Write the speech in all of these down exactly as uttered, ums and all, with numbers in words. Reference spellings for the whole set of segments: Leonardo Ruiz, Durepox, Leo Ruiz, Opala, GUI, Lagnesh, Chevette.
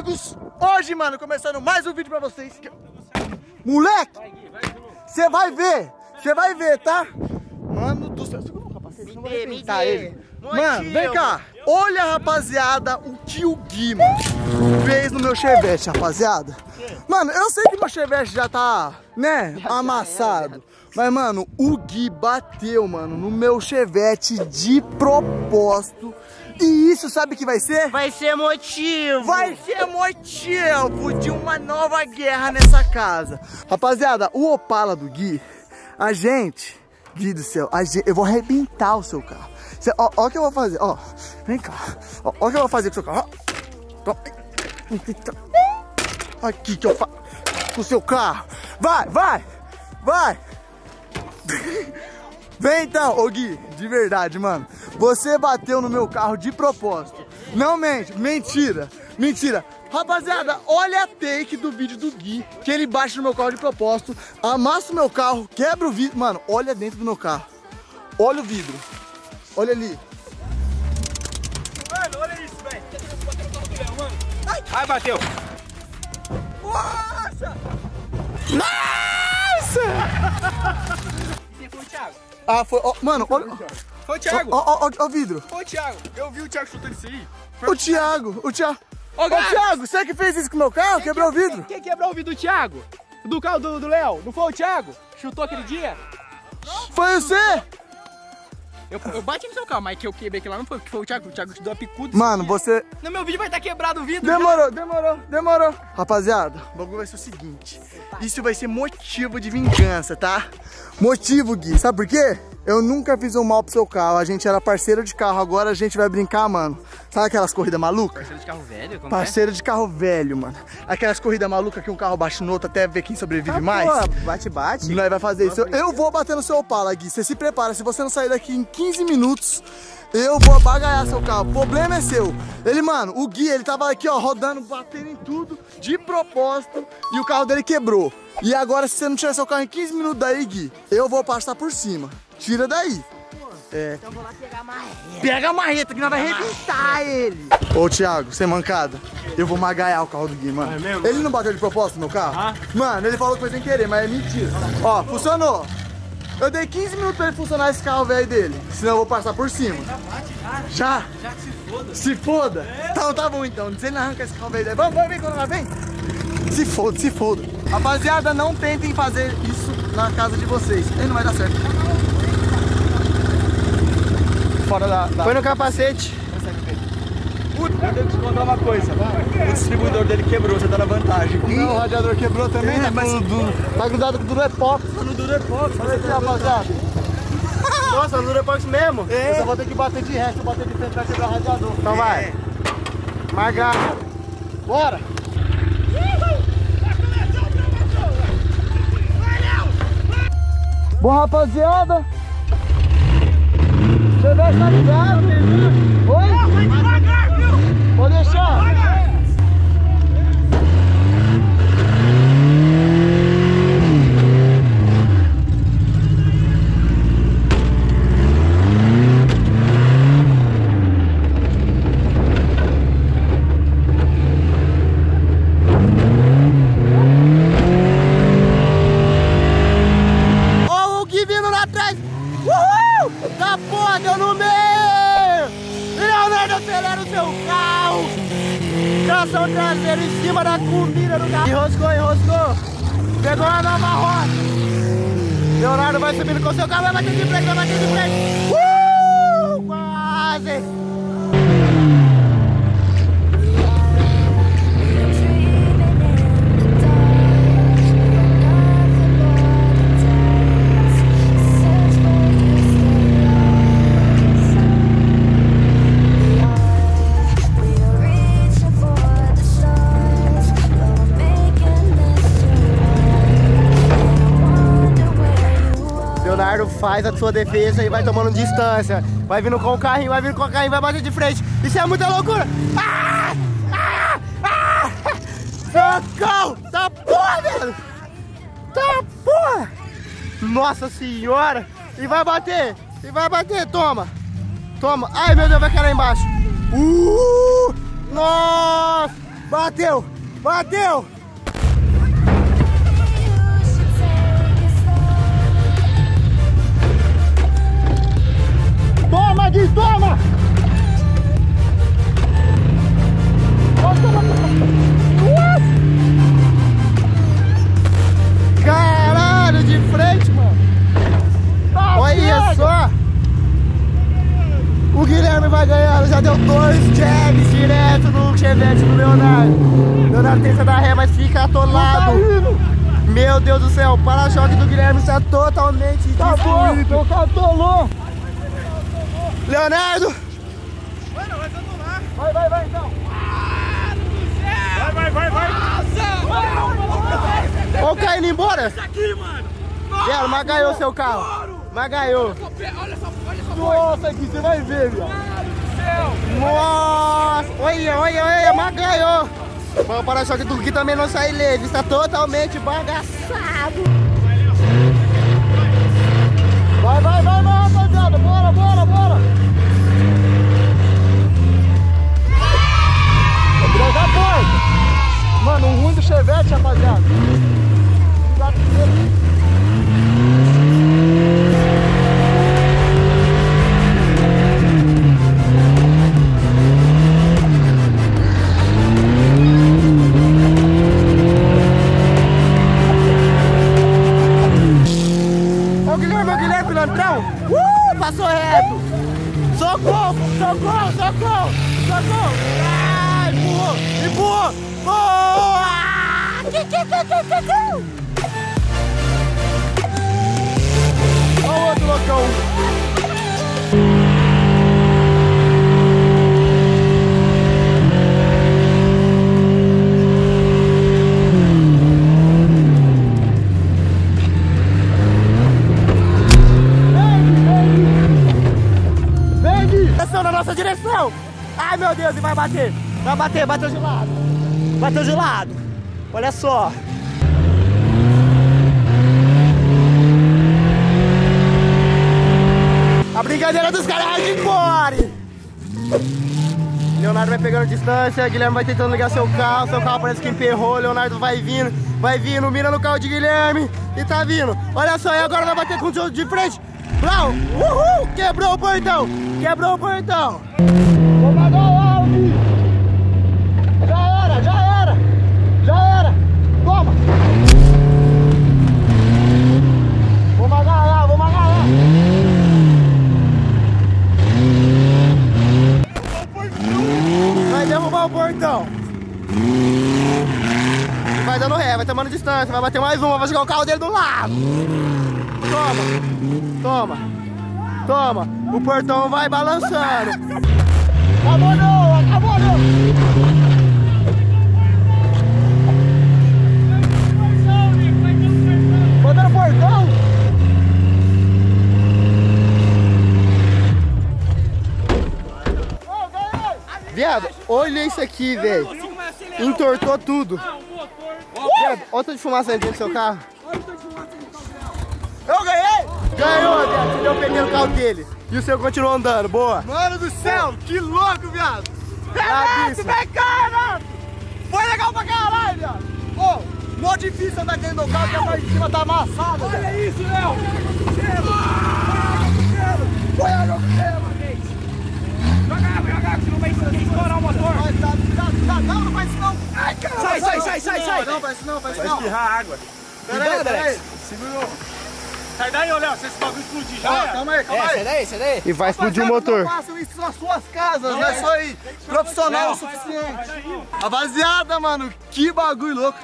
amigos, hoje, mano, começando mais um vídeo pra vocês. Moleque, você vai ver, você vai ver, tá? Mano do céu, segura o rapaziada, não vai tentar ele. Mano, vem cá, olha, rapaziada, o tio Gui, mano, fez no meu Chevette, rapaziada. Mano, eu sei que meu Chevette já tá, né, amassado. Mas, mano, o Gui bateu, mano, no meu Chevette de propósito. E isso, sabe o que vai ser? Vai ser motivo! Vai ser motivo de uma nova guerra nessa casa. Rapaziada, o Opala do Gui, a gente... Gui do céu, a gente, eu vou arrebentar o seu carro. Cê, ó, ó o que eu vou fazer, ó. Vem cá. Ó, ó o que eu vou fazer com o seu carro, ó. Aqui que eu faço com o seu carro. Vai, vai, vai. Vem então, ô Gui, de verdade, mano. Você bateu no meu carro de propósito. Não mente, mentira, mentira. Rapaziada, olha a take do vídeo do Gui, que ele bate no meu carro de propósito, amassa o meu carro, quebra o vidro. Mano, olha dentro do meu carro. Olha o vidro. Olha ali. Mano, olha isso, velho. Bateu no carro do Léo, mano. Ai, Ai bateu. Nossa! Nossa! Você foi o Thiago? Ah, foi. Oh, mano, olha. Foi o Thiago. Ó o vidro. Foi o Thiago. Eu vi o Thiago chutando isso aí. O Thiago, o Thiago. Ô, Ô Thiago, você que fez isso com o meu carro? Quem quebrou que, o vidro? Quem quebrou o vidro do Thiago? Do carro do, do Léo? Não foi o Thiago? Chutou aquele dia? Foi você? Eu, eu bati no seu carro, mas que eu quebrei aquilo lá não foi, porque foi o Thiago. O Thiago te deu a picuda. Mano, você... No meu vídeo vai estar quebrado o vidro. Demorou, demorou, demorou. Rapaziada, o bagulho vai ser o seguinte. Isso vai ser motivo de vingança, tá? Motivo, Gui. Sabe por quê? Eu nunca fiz um mal pro seu carro, a gente era parceiro de carro, agora a gente vai brincar, mano. Sabe aquelas corridas malucas? Parceiro de carro velho? Como parceiro é? de carro velho, mano. Aquelas corridas malucas que um carro bate no outro até ver quem sobrevive ah, mais. Pô, bate, bate. Nós vai fazer isso. Eu, eu vou bater no seu Opala, Gui. Você se prepara, se você não sair daqui em quinze minutos, eu vou bagalhar seu carro. O problema é seu. Ele, mano, o Gui, ele tava aqui, ó, rodando, batendo em tudo, de propósito, e o carro dele quebrou. E agora, se você não tirar seu carro em quinze minutos daí, Gui, eu vou passar por cima. Tira daí. É. Então vou lá pegar a marreta. Pega a marreta que nós vamos arrebentar ele. Ô, Thiago, sem mancada, eu vou magaiar o carro do Gui, mano. É mesmo? Ele não bateu de propósito no carro? Ah? Mano, ele falou que foi sem querer, mas é mentira. Ó, funcionou. Eu dei quinze minutos pra ele funcionar esse carro velho dele. Senão eu vou passar por cima. Já bate, já. Já? Já que se foda. Se foda? É. Então tá bom, então. Diz ele não arranca esse carro velho dele. Vamos, vamos, vem, quando vem. Se foda, se foda. Rapaziada, não tentem fazer isso na casa de vocês. Ele não vai dar certo. Fora da, da... Foi no capacete. Puta, eu tenho que te contar uma coisa. O distribuidor dele quebrou, você tá na vantagem. E... Não, o radiador quebrou também, é, né? Mas... Do, do... Tá grudado com o Durepox. Tá no Durepox. Olha aqui, rapaziada. Nossa, no Durepox mesmo. É. Eu só vou ter que bater de resto, bater de frente pra quebrar o radiador. Então é. Vai. Magalha. Bora. Bom, rapaziada. Chevette tá ligado? Oi? Não, vai devagar, viu? Pode deixar. Vai devagar. Ó, o Gui vindo lá atrás. Uhul! Da porra, deu no meio! Leonardo, acelera o seu carro! Tração traseira em cima da comida do carro! Enroscou, enroscou! Pegou a nova roda! Leonardo vai subindo com o seu carro, vai bater de frente, vai bater de frente! Uh! Quase! Faz a sua defesa e vai tomando distância. Vai vindo com o carrinho, vai vindo com o carrinho, vai bater de frente. Isso é muita loucura! Ah! Ah! Ah! Socorro! Tá porra, velho! Tá porra! Nossa senhora! E vai bater! E vai bater! Toma! Toma! Ai, meu Deus, vai cair lá embaixo! Uh! Nossa! Bateu! Bateu! Toma, Gui, toma! Caralho, de frente, mano! Olha só! O Guilherme vai ganhar, já deu dois jabs direto no Chevette do Leonardo. Leonardo tenta dar ré, mas fica atolado. Meu Deus do céu, o para-choque do Guilherme está totalmente destruído. Atolou! Leonardo! Mano, vai atolar! Vai, vai, vai então! Mano do céu! Vai, vai, vai, vai! Nossa! Olha o cara indo embora! Isso aqui, mano! Nossa, mas ganhou seu carro! Mas ganhou! Olha só, olha só! Nossa, aqui você vai ver, velho! Mano do céu! Nossa! Olha, olha, olha! Mas ganhou! O para-choque do Gui também não sai leve, está totalmente bagaçado! Vai, vai, vai, vai, rapaziada! Bora, bora, bora! Mano, o ruim do Chevette, rapaziada. Ô Guilherme, ô Guilherme, pilantrão. Uh, passou reto. Socorro, socorro, socorro, socorro. Empurrou, empurrou, boa! Olha o outro loucão! Vem, Gui! Vem, Gui! Atenção na nossa direção! Ai, meu Deus, e vai bater! Vai bater, bateu de lado. Bateu de lado. Olha só. A brincadeira dos caras é hardcore. Leonardo vai pegando distância, Guilherme vai tentando ligar seu carro. Seu carro parece que emperrou, Leonardo vai vindo. Vai vindo, mira no carro de Guilherme. E tá vindo. Olha só, e agora vai bater com o Diogo de frente. Blau, uhul, quebrou o portão. Quebrou o portão. Portão. Vai dando ré, vai tomando distância, vai bater mais uma, vai jogar o carro dele do lado. Toma, toma, toma. O portão vai balançando. Acabou não, acabou não. Botando o portão? Viado, olha isso aqui, velho. Entortou tudo. Viado, olha o tanto de fumaça dentro do seu carro. Eu ganhei! Ganhou, viado. Você deu o pneu no carro dele. E o seu continuou andando, boa. Mano do céu, que louco, viado. Renato, vem cá, Renato. Foi legal pra caralho, viado. Ô, mó difícil andar dentro do carro, que a parte de cima tá amassada. Olha isso, Léo. Foi a jogo dele. Não, não faz isso não! Ai, cara, sai, sai, sai, sai, sai! Não, faz isso não, faz isso não! Vai espirrar água! Peraí, peraí! Segurou! Sai daí, ô Léo, se esse bagulho explodir já! Calma aí, calma aí! Sai daí, sai daí! E vai explodir o motor! Não façam isso nas suas casas, não é só aí! Profissional o suficiente! Rapaziada, mano, que bagulho louco!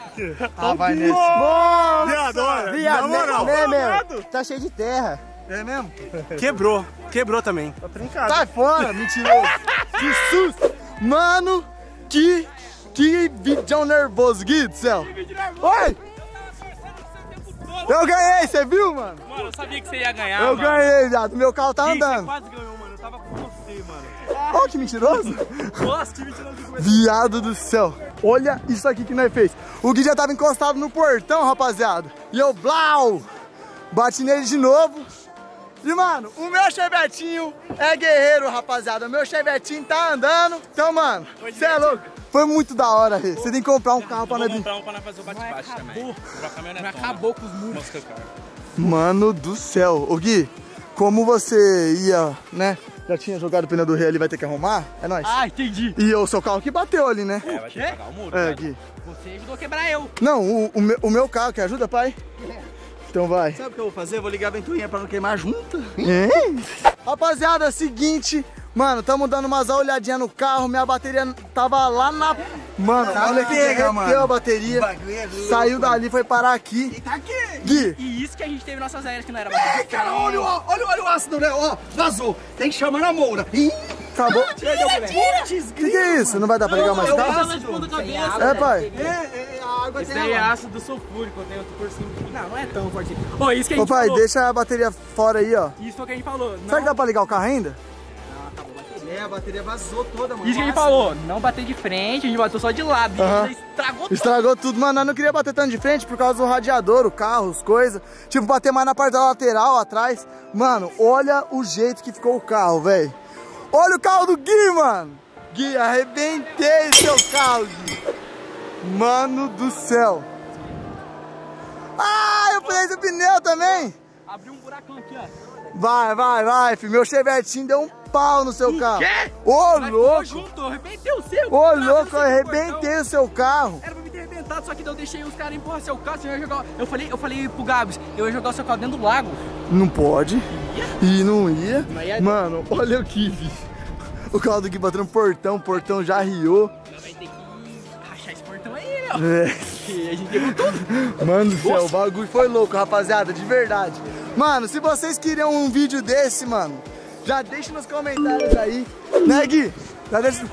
Ah, vai nesse! Viado, olha! Na moral! Tá cheio de terra! É mesmo? Quebrou, quebrou também! Tá trincado! Sai fora, mentiroso! Que susto! Mano! Que, que vídeo nervoso, Gui do céu! Oi! Eu ganhei, você viu, mano? Mano, eu sabia que você ia ganhar, Eu mano. ganhei, viado. Meu carro tá Gui, andando. Você quase ganhou, mano. Eu tava com você, mano. Olha que mentiroso! Nossa, que mentiroso! Viado do céu! Olha isso aqui que nós fez. O Gui já tava encostado no portão, rapaziada. E eu, blau! Bati nele de novo. E, mano, o meu Chevetinho é guerreiro, rapaziada. O meu Chevetinho tá andando. Então, mano, você é louco. Foi muito da hora, Rê. Você tem que comprar um carro pra nós. Vou comprar um pra nós fazer o bate-bate também. Já acabou com os muros. Mano do céu. Ô, Gui, como você ia, né? Já tinha jogado o pneu do Rê ali, vai ter que arrumar? É nóis. Ah, entendi. E o seu carro que bateu ali, né? É, vai ter que pagar o muro. É, Gui. Você ajudou a quebrar eu. Não, o, o, meu, o meu carro que ajuda, pai? É. Então vai. Sabe o que eu vou fazer? Eu vou ligar a ventoinha pra não queimar junto. Rapaziada, seguinte. Mano, tamo dando umas olhadinhas no carro. Minha bateria tava lá na... Mano, tá olha que derreteu a bateria. É louco, saiu dali, foi parar aqui. E tá aqui. Gui. E isso que a gente teve nossas aéreas que não era bateria. Ei, cara, olha, olha, olha o ácido, né? Ó, vazou. Tem que chamar na Moura. Ih. Acabou? Ah, tira, tira, tira. O que, que é isso? Não vai dar pra ligar mais carro? É, pai. É, é, a água tem é ácido sulfúrico, tem outro por cima. Não, não é tão forte. Ô, isso que a gente Ô, pai, falou. Deixa a bateria fora aí, ó. Isso foi o que a gente falou. Não... Será que dá pra ligar o carro ainda? Não, acabou a bateria. É, a bateria vazou toda, mano. Isso que a gente falou. Não bater de frente, a gente bateu só de lado. Uh-huh. Estragou tudo. Estragou tudo, mano. Nós não queria bater tanto de frente por causa do radiador, o carro, as coisas. Tipo, bater mais na parte da lateral, atrás. Mano, olha o jeito que ficou o carro, velho. Olha o carro do Gui, mano! Gui, arrebentei seu carro, Gui! Mano do céu! Ah, eu fiz o pneu também! Abriu um buracão aqui, ó! Vai, vai, vai, filho! Meu Chevetinho deu um pau no seu carro! Quê? Ô, louco! Junto, eu arrebentei o seu! Ô, louco, eu arrebentei o seu carro! Era pra me ter arrebentado, só que eu deixei os caras empurrar seu carro, eu ia jogar... Eu falei, eu falei pro Gabs, eu ia jogar o seu carro dentro do lago! Não pode! E não ia. Mano, olha o que, bicho. O carro do Gui bateu no portão, o portão já riou. Nós vai ter que rachar esse portão aí, meu. É. E a gente pegou tudo. Mano do céu, o bagulho foi louco, rapaziada, de verdade. Mano, se vocês queriam um vídeo desse, mano, já deixa nos comentários aí. Né, Gui? Já deixa...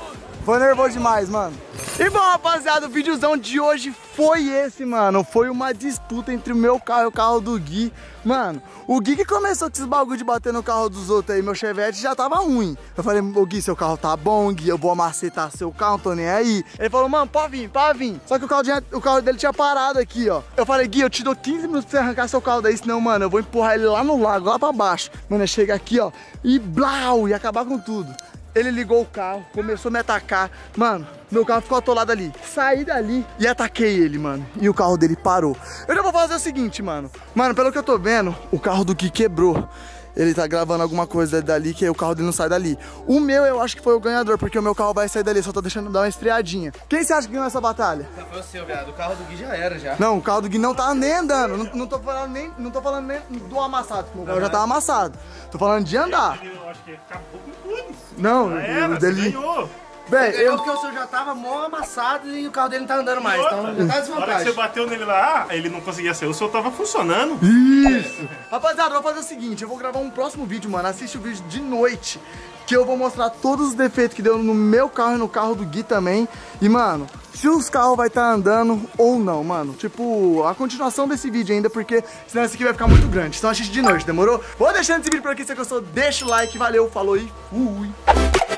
Foi nervoso demais, mano. E bom, rapaziada, o videozão de hoje foi esse, mano. Foi uma disputa entre o meu carro e o carro do Gui. Mano, o Gui que começou com esses bagulho de bater no carro dos outros aí. Meu Chevette já tava ruim. Eu falei, ô Gui, seu carro tá bom, Gui. Eu vou amacetar seu carro, não tô nem aí. Ele falou, mano, pode vir, pode vir. Só que o carro, tinha, o carro dele tinha parado aqui, ó. Eu falei, Gui, eu te dou quinze minutos pra você arrancar seu carro daí. Senão, mano, eu vou empurrar ele lá no lago, lá pra baixo. Mano, chega aqui, ó, e blau, e acabar com tudo. Ele ligou o carro, começou a me atacar. Mano, meu carro ficou atolado ali. Saí dali e ataquei ele, mano. E o carro dele parou. Eu já vou fazer o seguinte, mano. Mano, pelo que eu tô vendo, o carro do Gui quebrou. Ele tá gravando alguma coisa dali, que o carro dele não sai dali. O meu, eu acho que foi o ganhador, porque o meu carro vai sair dali. Só tô deixando dar uma esfriadinha. Quem você acha que ganhou essa batalha? Não, foi o seu, viado. O carro do Gui já era, já. Não, o carro do Gui não tá nem andando. Não, não, tô, falando nem, não tô falando nem do amassado. O carro já tá amassado. Tô falando de andar. Eu acho que acabou com tudo. Não, era, o dele... ganhou. Bem, eu porque o seu já tava mó amassado e o carro dele não tá andando mais, então já tá desvantagem. Na hora que você bateu nele lá, ele não conseguia sair, o seu tava funcionando. Isso! Rapaziada, vou fazer o seguinte, eu vou gravar um próximo vídeo, mano, assiste o vídeo de noite, que eu vou mostrar todos os defeitos que deu no meu carro e no carro do Gui também. E, mano, se os carros vai estar tá andando ou não, mano. Tipo, a continuação desse vídeo ainda, porque senão esse aqui vai ficar muito grande. Então assiste de noite, demorou? Vou deixando esse vídeo por aqui, se você gostou, deixa o like, valeu, falou e fui!